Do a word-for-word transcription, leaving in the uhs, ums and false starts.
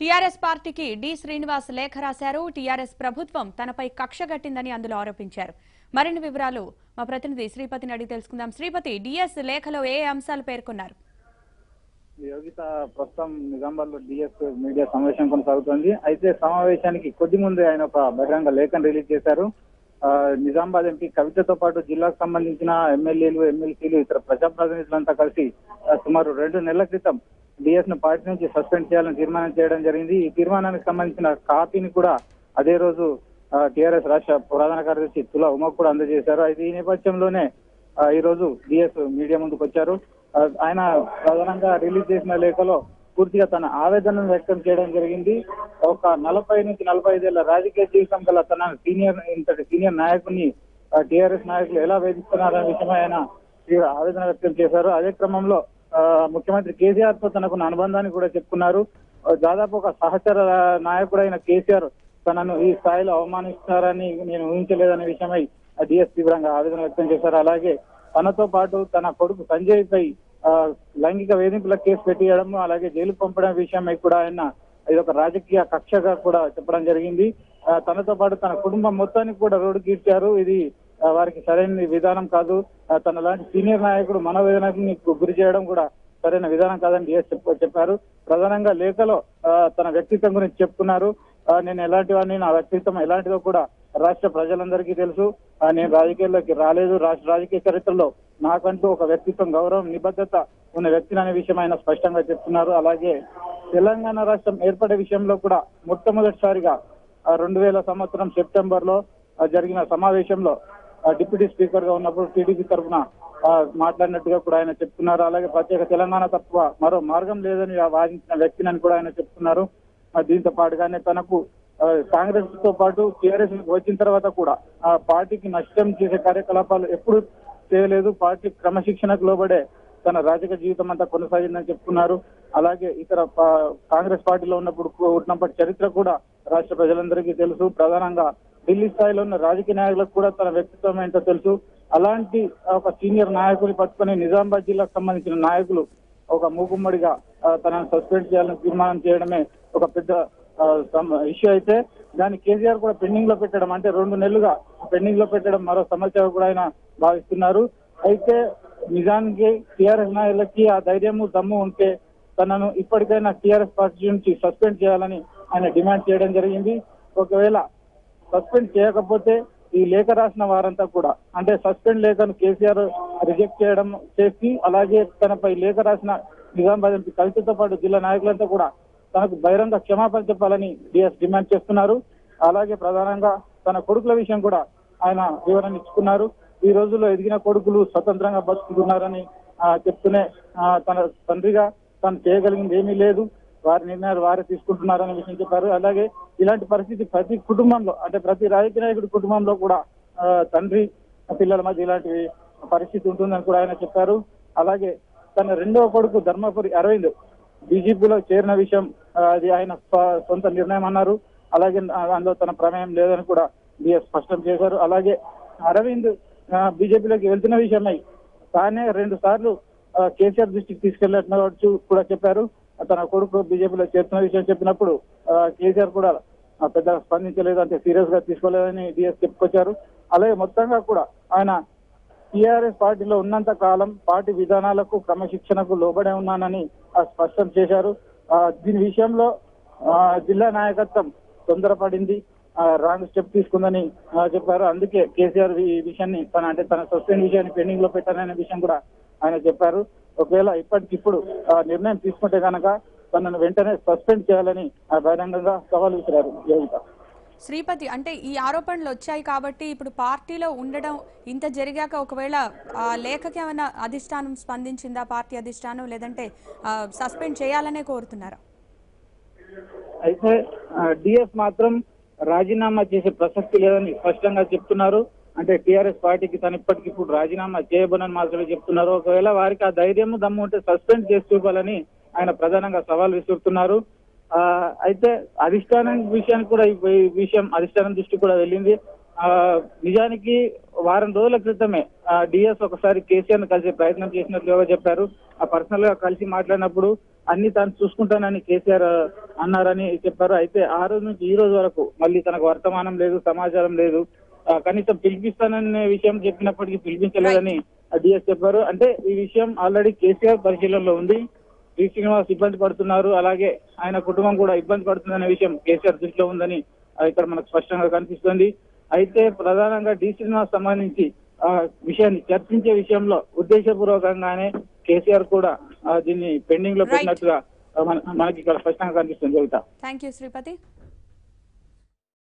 TRS పార్టీకి D Srinivas లేఖ రాశారు. టీఆర్ఎస్ ప్రభుత్వం తనపై కక్ష కట్టిందని అందులో ఆరోపించారు. మరిన్ని వివరాలు మా ప్రతినిధి శ్రీపతిని అడిగి తెలుసుకుందాం. శ్రీపతి, డిఎస్ లేఖలో ఏ అంశాలు పేర్కొన్నారు? యోగిత, ప్రస్తుతం నిజామాబాద్ లో డిఎస్ మీడియా సమావేశం కొనసాగుతోంది. అయితే సమావేశానికి కొద్ది ముందే ఆయన ఒక బహిరంగ లేఖను రిలీజ్ చేశారు. నిజామాబాద్ ఎంపీ కవితతో పాటు జిల్లాకు సంబంధించిన ఎమ్మెల్యేలు, ఎమ్మెల్సీలు, ఇతర ప్రజాప్రతినిధులంతా కలిసి సుమారు రెండు నెలల క్రితం డిఎస్ ను పార్టీ నుంచి సస్పెండ్ చేయాలని తీర్మానం చేయడం జరిగింది. ఈ తీర్మానానికి సంబంధించిన కాపీని కూడా అదే రోజు టీఆర్ఎస్ రాష్ట్ర ప్రధాన కార్యదర్శి తులా ఉమకు కూడా అందజేశారు. అయితే ఈ నేపథ్యంలోనే ఈ రోజు డిఎస్ మీడియా ముందుకు వచ్చారు. ఆయన ప్రధానంగా రిలీజ్ చేసిన లేఖలో పూర్తిగా తన ఆవేదనను వ్యక్తం చేయడం జరిగింది. ఒక నలభై నుంచి నలభై ఐదేళ్ల రాజకీయ జీవితం గల తన సీనియర్ ఇంతటి సీనియర్ నాయకుడిని టీఆర్ఎస్ నాయకులు ఎలా వేధిస్తున్నారనే విషయమై ఆయన తీవ్ర ఆవేదన వ్యక్తం చేశారు. అదే క్రమంలో ముఖ్యమంత్రి కేసీఆర్ తో తనకున్న అనుబంధాన్ని కూడా చెప్పుకున్నారు. దాదాపు ఒక సహచర నాయకుడైన కేసీఆర్ తనను ఈ స్థాయిలో అవమానిస్తారని నేను ఊహించలేదనే విషయమై డిఎస్ తీవ్రంగా ఆవేదన వ్యక్తం చేశారు. అలాగే తనతో పాటు తన కొడుకు సంజయ్ పై లైంగిక వేధింపుల కేసు పెట్టడం, అలాగే జైలుకు పంపడం విషయమై కూడా ఆయన ఇది ఒక రాజకీయ కక్షగా కూడా చెప్పడం జరిగింది. తనతో పాటు తన కుటుంబం మొత్తానికి కూడా రోడ్డు కీర్చారు. ఇది వారికి సరైన విధానం కాదు. తన లాంటి సీనియర్ నాయకుడు మనోవేదనకి గురి చేయడం కూడా సరైన విధానం కాదని డిఎస్ చెప్పారు. ప్రధానంగా లేఖలో తన వ్యక్తిత్వం గురించి చెప్పుకున్నారు. నేను ఎలాంటి వాడిని, నా వ్యక్తిత్వం ఎలాంటిదో కూడా రాష్ట్ర ప్రజలందరికీ తెలుసు. నేను రాజకీయాల్లోకి రాలేదు. రాష్ట్ర రాజకీయ చరిత్రలో నాకంటూ ఒక వ్యక్తిత్వం, గౌరవం, నిబద్ధత ఉన్న వ్యక్తిని అనే విషయం ఆయన స్పష్టంగా చెప్తున్నారు. అలాగే తెలంగాణ రాష్ట్రం ఏర్పడే విషయంలో కూడా మొట్టమొదటిసారిగా రెండు వేల సంవత్సరం సెప్టెంబర్ లో జరిగిన సమావేశంలో డిప్యూటీ స్పీకర్ గా ఉన్నప్పుడు టీడీపీ తరఫున మాట్లాడినట్టుగా కూడా ఆయన చెప్తున్నారు. అలాగే ప్రత్యేక తెలంగాణ తప్ప మరో మార్గం లేదని వాదించిన వ్యక్తిని అని కూడా ఆయన చెప్తున్నారు. దీంతో పాటుగానే తనకు కాంగ్రెస్ తో పాటు టీఆర్ఎస్ వచ్చిన తర్వాత కూడా ఆ పార్టీకి నష్టం చేసే కార్యకలాపాలు ఎప్పుడు చేయలేదు. పార్టీ క్రమశిక్షణకు లోబడే తన రాజకీయ జీవితం అంతా కొనసాగిందని చెప్తున్నారు. అలాగే ఇతర కాంగ్రెస్ పార్టీలో ఉన్నప్పుడు ఉన్నప్పటి చరిత్ర కూడా రాష్ట్ర ప్రజలందరికీ తెలుసు. ప్రధానంగా ఢిల్లీ స్థాయిలో ఉన్న రాజకీయ నాయకులకు కూడా తన వ్యక్తిత్వం ఏంటో తెలుసు. అలాంటి ఒక సీనియర్ నాయకుని పట్టుకుని నిజామాబాద్ జిల్లాకు సంబంధించిన నాయకులు ఒక మూకుమ్మడిగా తనను సస్పెండ్ చేయాలని తీర్మానం చేయడమే ఒక పెద్ద ఇష్యూ అయితే దాన్ని కేసీఆర్ కూడా పెండింగ్ లో పెట్టడం, అంటే రెండు నెలలుగా పెండింగ్ లో పెట్టడం మరో సమస్యగా కూడా ఆయన భావిస్తున్నారు. అయితే నిజానికి టీఆర్ఎస్ నాయకులకి ఆ ధైర్యము, దమ్ము ఉంటే తనను ఇప్పటికైనా టీఆర్ఎస్ పార్టీ నుంచి సస్పెండ్ చేయాలని ఆయన డిమాండ్ చేయడం జరిగింది. ఒకవేళ సస్పెండ్ చేయకపోతే ఈ లేఖ రాసిన వారంతా కూడా, అంటే సస్పెండ్ లేఖను కేసీఆర్ రిజెక్ట్ చేయడం చేసి, అలాగే తనపై లేఖ రాసిన నిజామాబాద్ ఎంపీ కవితతో పాటు జిల్లా నాయకులంతా కూడా తనకు బహిరంగ క్షమాపణ చెప్పాలని డిఎస్ డిమాండ్ చేస్తున్నారు. అలాగే ప్రధానంగా తన కొడుకుల విషయం కూడా ఆయన వివరణ ఇచ్చుకున్నారు. ఈ రోజుల్లో ఎదిగిన కొడుకులు స్వతంత్రంగా బతుకుతున్నారని చెప్తూనే తన తండ్రిగా తను చేయగలిగింది ఏమీ లేదు, వారి నిర్ణయాలు వారే తీసుకుంటున్నారనే విషయం చెప్పారు. అలాగే ఇలాంటి పరిస్థితి ప్రతి కుటుంబంలో, అంటే ప్రతి రాజకీయ నాయకుడి కుటుంబంలో కూడా తండ్రి పిల్లల మధ్య ఇలాంటి పరిస్థితి ఉంటుందని కూడా ఆయన చెప్పారు. అలాగే తన రెండవ కొడుకు ధర్మపురి అరవింద్ బీజేపీలో చేరిన విషయం అది ఆయన సొంత నిర్ణయం అన్నారు. అలాగే అందులో తన ప్రమేయం లేదని కూడా డిఎస్ స్పష్టం చేశారు. అలాగే అరవింద్ బీజేపీలోకి వెళ్తున్న విషయమై తానే రెండు సార్లు కేసీఆర్ దృష్టికి తీసుకెళ్లినట్టు కూడా చెప్పారు. తన కొడుకు బీజేపీలో చేరుతున్న విషయం చెప్పినప్పుడు కేసీఆర్ కూడా పెద్దగా స్పందించలేదు, అంటే సీరియస్ గా తీసుకోలేదని డిఎస్ చెప్పుకొచ్చారు. అలాగే మొత్తంగా కూడా ఆయన టీఆర్ఎస్ పార్టీలో ఉన్నంత కాలం పార్టీ విధానాలకు, క్రమశిక్షణకు లోబడే ఉన్నానని స్పష్టం చేశారు. దీని విషయంలో జిల్లా నాయకత్వం తొందరపడింది, రాంగ్ స్టెప్ తీసుకుందని చెప్పారు. అందుకే కేసీఆర్ ఈ విషయాన్ని తన అంటే తన సస్పెండ్ విషయాన్ని పెండింగ్ లో పెట్టారనే విషయం కూడా ఆయన చెప్పారు. ఒకవేళ ఇప్పటికిప్పుడు నిర్ణయం తీసుకుంటే కనుక తనను వెంటనే సస్పెండ్ చేయాలని బహిరంగంగా సవాల్ విసిరారు. యోగిత, శ్రీపతి, అంటే ఈ ఆరోపణలు వచ్చాయి కాబట్టి ఇప్పుడు పార్టీలో ఉండడం ఇంత జరిగాక ఒకవేళ ఆ లేఖకి ఏమైనా అధిష్టానం స్పందించిందా? పార్టీ అధిష్టానం లేదంటే సస్పెండ్ చేయాలనే కోరుతున్నారా? అయితే డిఎస్ మాత్రం రాజీనామా చేసే ప్రసక్తి లేదని స్పష్టంగా చెప్తున్నారు. అంటే టీఆర్ఎస్ పార్టీకి తను ఇప్పటికిప్పుడు రాజీనామా చేయబోనని మాత్రమే చెప్తున్నారు. ఒకవేళ వారికి ఆ ధైర్యము, దమ్ము ఉంటే సస్పెండ్ చేసి చూపాలని ఆయన ప్రధానంగా సవాల్ విసురుతున్నారు. అయితే అధిష్టానం విషయానికి కూడా ఈ విషయం అధిష్టానం దృష్టి కూడా వెళ్ళింది. నిజానికి వారం రోజుల క్రితమే డిఎస్ ఒకసారి కేసీఆర్ ను కలిసి ప్రయత్నం చేసినట్లుగా చెప్పారు. ఆ పర్సనల్ గా కలిసి మాట్లాడినప్పుడు అన్ని తాను చూసుకుంటానని కేసీఆర్ అన్నారని చెప్పారు. అయితే ఆ రోజు నుంచి ఈ రోజు వరకు మళ్ళీ తనకు వర్తమానం లేదు, సమాచారం లేదు. కనీసం పిలిపిస్తాననే విషయం చెప్పినప్పటికీ పిలిపించలేదని డిఎస్ చెప్పారు. అంటే ఈ విషయం ఆల్రెడీ కేసీఆర్ పరిశీలనలో ఉంది. శ్రీ శ్రీనివాస్ ఇబ్బంది పడుతున్నారు, అలాగే ఆయన కుటుంబం కూడా ఇబ్బంది పడుతుందనే విషయం కేసీఆర్ దృష్టిలో ఉందని ఇక్కడ మనకు స్పష్టంగా కనిపిస్తుంది. అయితే ప్రధానంగా డి శ్రీనివాస్ సంబంధించి ఆ విషయాన్ని చర్చించే విషయంలో ఉద్దేశపూర్వకంగానే కేసీఆర్ కూడా దీన్ని పెండింగ్ లో పెట్టినట్టుగా మనకి ఇక్కడ స్పష్టంగా కనిపిస్తుంది. శ్రీపతి.